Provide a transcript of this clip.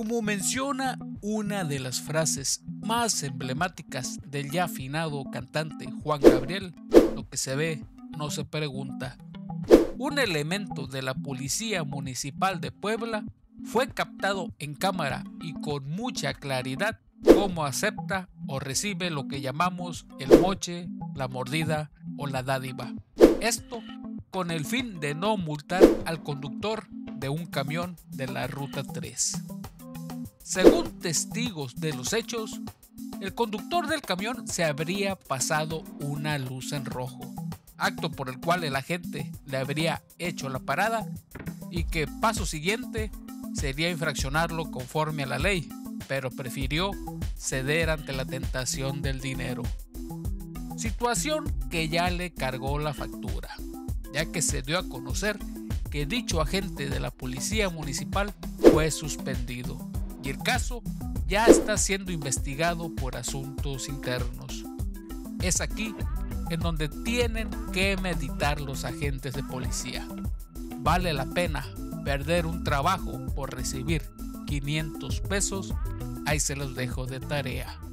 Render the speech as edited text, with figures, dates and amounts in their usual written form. como menciona una de las frases más emblemáticas del ya afinado cantante Juan Gabriel, lo que se ve no se pregunta. Un elemento de la Policía Municipal de Puebla fue captado en cámara y con mucha claridad cómo acepta o recibe lo que llamamos el moche, la mordida o la dádiva. Esto con el fin de no multar al conductor de un camión de la Ruta 3. Según testigos de los hechos, el conductor del camión se habría pasado una luz en rojo, acto por el cual el agente le habría hecho la parada y que paso siguiente sería infraccionarlo conforme a la ley, pero prefirió ceder ante la tentación del dinero. Situación que ya le cargó la factura, ya que se dio a conocer que dicho agente de la Policía Municipal fue suspendido y el caso ya está siendo investigado por asuntos internos. Es aquí en donde tienen que meditar los agentes de policía. ¿Vale la pena perder un trabajo por recibir 500 pesos? Ahí se los dejo de tarea.